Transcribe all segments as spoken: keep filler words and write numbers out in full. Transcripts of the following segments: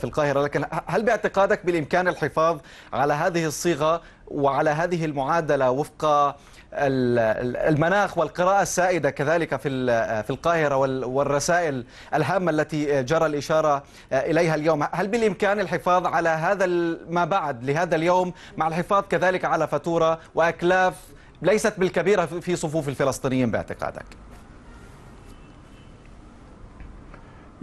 في القاهرة، لكن هل باعتقادك بالإمكان الحفاظ على هذه الصيغة وعلى هذه المعادلة وفق المناخ والقراءة السائدة كذلك في في القاهرة والرسائل الهامة التي جرى الإشارة إليها اليوم، هل بالإمكان الحفاظ على هذا ما بعد لهذا اليوم مع الحفاظ كذلك على فاتورة وأكلاف ليست بالكبيرة في صفوف الفلسطينيين باعتقادك؟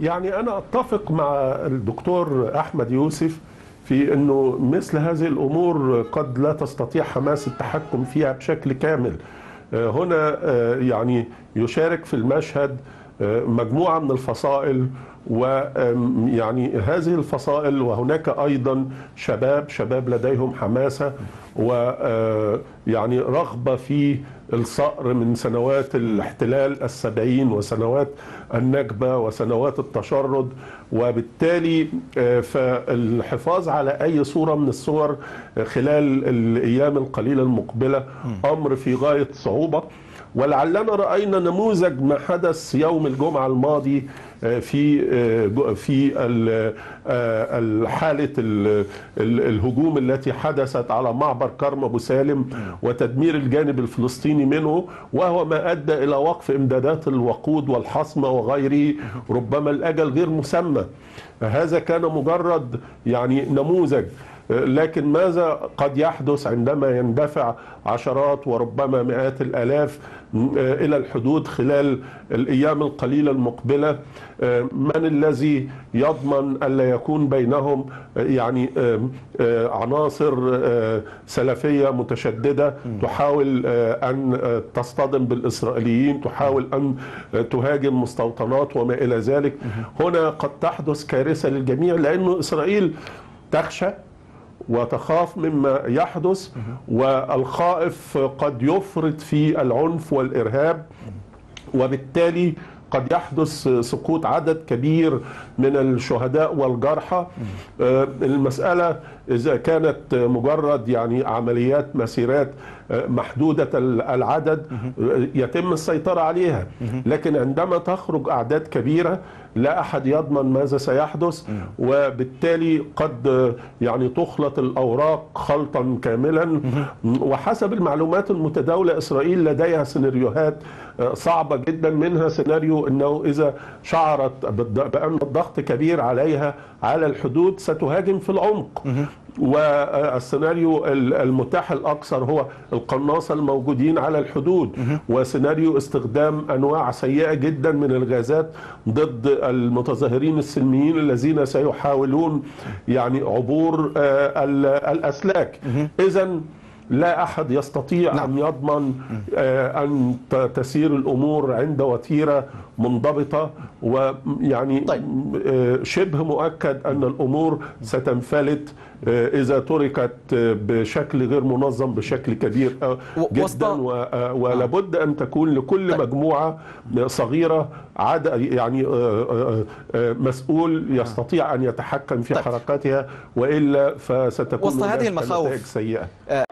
يعني أنا أتفق مع الدكتور أحمد يوسف في أنه مثل هذه الأمور قد لا تستطيع حماس التحكم فيها بشكل كامل. هنا يعني يشارك في المشهد مجموعة من الفصائل، ويعني هذه الفصائل وهناك أيضا شباب شباب لديهم حماسة ويعني رغبة في الصقر من سنوات الاحتلال السبعين وسنوات النكبة وسنوات التشرد، وبالتالي فالحفاظ على أي صورة من الصور خلال الأيام القليلة المقبلة أمر في غاية صعوبة. ولعلنا رأينا نموذج ما حدث يوم الجمعة الماضي في في حالة الهجوم التي حدثت على معبر كرم أبو سالم وتدمير الجانب الفلسطيني منه، وهو ما أدى إلى وقف إمدادات الوقود والحصمة وغيره ربما الأجل غير مسمى. هذا كان مجرد يعني نموذج، لكن ماذا قد يحدث عندما يندفع عشرات وربما مئات الآلاف إلى الحدود خلال الأيام القليلة المقبلة؟ من الذي يضمن ألا يكون بينهم يعني عناصر سلفية متشددة تحاول أن تصطدم بالإسرائيليين، تحاول أن تهاجم مستوطنات وما إلى ذلك؟ هنا قد تحدث كارثة للجميع، لأنه إسرائيل تخشى وتخاف مما يحدث، والخائف قد يفرط في العنف والإرهاب، وبالتالي قد يحدث سقوط عدد كبير من الشهداء والجرحى. المسألة إذا كانت مجرد يعني عمليات مسيرات محدودة العدد يتم السيطرة عليها، لكن عندما تخرج أعداد كبيرة لا أحد يضمن ماذا سيحدث، وبالتالي قد يعني تخلط الأوراق خلطا كاملا. وحسب المعلومات المتداولة إسرائيل لديها سيناريوهات صعبة جدا، منها سيناريو أنه إذا شعرت بأن الضغط كبير عليها على الحدود ستهاجم في العمق، والسيناريو المتاح الأكثر هو القناصة الموجودين على الحدود، وسيناريو استخدام أنواع سيئة جدا من الغازات ضد المتظاهرين السلميين الذين سيحاولون يعني عبور الأسلاك. إذن لا أحد يستطيع نعم. أن يضمن أن تسير الأمور عند وتيرة منضبطة، ويعني طيب. شبه مؤكد أن الأمور ستنفلت إذا تركت بشكل غير منظم بشكل كبير جدا، ولابد أن تكون لكل مجموعة صغيرة عاد يعني مسؤول يستطيع أن يتحكم في حركاتها، وإلا فستكون وسط هذه المخاوف سيئة.